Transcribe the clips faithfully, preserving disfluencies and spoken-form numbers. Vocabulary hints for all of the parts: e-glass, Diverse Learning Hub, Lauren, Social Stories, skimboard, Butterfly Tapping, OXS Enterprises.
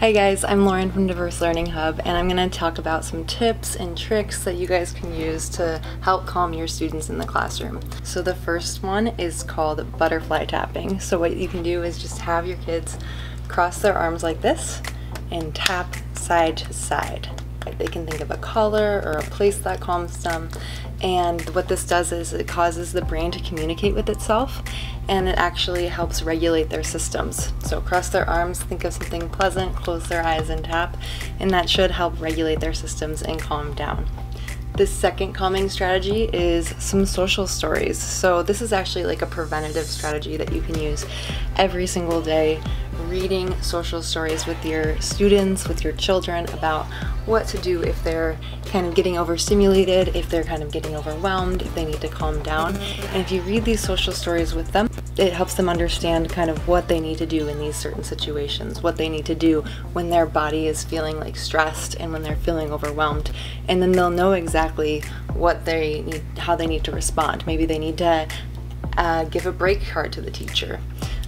Hi guys, I'm Lauren from Diverse Learning Hub, and I'm going to talk about some tips and tricks that you guys can use to help calm your students in the classroom. So the first one is called butterfly tapping. So what you can do is just have your kids cross their arms like this and tap side to side. They can think of a color or a place that calms them, and what this does is it causes the brain to communicate with itself, and it actually helps regulate their systems. So cross their arms, think of something pleasant, close their eyes and tap, and that should help regulate their systems and calm down. The second calming strategy is some social stories. So this is actually like a preventative strategy that you can use every single day, reading social stories with your students, with your children, about what to do if they're kind of getting overstimulated, if they're kind of getting overwhelmed, if they need to calm down. And if you read these social stories with them, it helps them understand kind of what they need to do in these certain situations, what they need to do when their body is feeling like stressed and when they're feeling overwhelmed. And then they'll know exactly what they need, how they need to respond. Maybe they need to uh, give a break card to the teacher.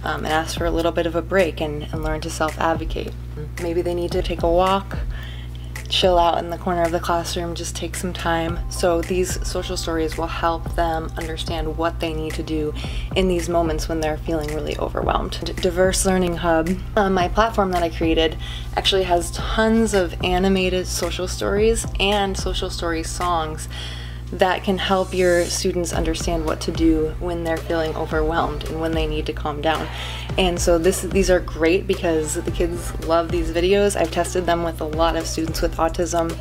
Um, and ask for a little bit of a break and, and learn to self-advocate. Maybe they need to take a walk, chill out in the corner of the classroom, just take some time. So these social stories will help them understand what they need to do in these moments when they're feeling really overwhelmed. Diverse Learning Hub, uh, my platform that I created, actually has tons of animated social stories and social story songs that can help your students understand what to do when they're feeling overwhelmed and when they need to calm down. And so this, these are great because the kids love these videos. I've tested them with a lot of students with autism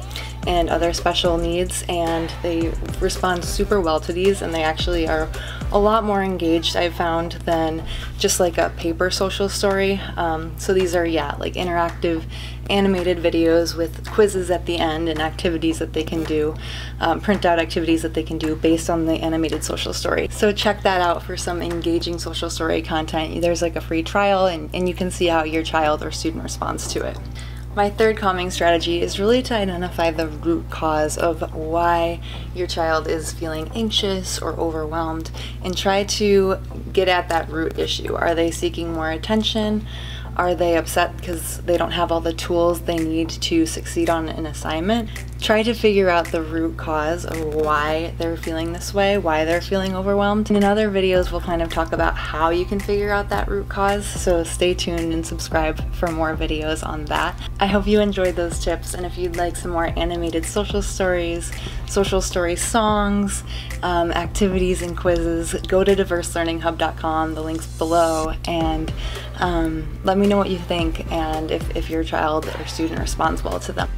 and other special needs, and they respond super well to these, and they actually are a lot more engaged, I've found, than just like a paper social story. Um, so these are, yeah, like interactive animated videos with quizzes at the end and activities that they can do, um, print out activities that they can do based on the animated social story. So check that out for some engaging social story content. There's like a free trial, and, and you can see how your child or student responds to it. My third calming strategy is really to identify the root cause of why your child is feeling anxious or overwhelmed, and try to get at that root issue. Are they seeking more attention? Are they upset because they don't have all the tools they need to succeed on an assignment? Try to figure out the root cause of why they're feeling this way, why they're feeling overwhelmed. And in other videos, we'll kind of talk about how you can figure out that root cause, so stay tuned and subscribe for more videos on that. I hope you enjoyed those tips, and if you'd like some more animated social stories, social story songs, um, activities and quizzes, go to diverse learning hub dot com, the link's below, and um, let me know what you think and if, if your child or student responds well to them.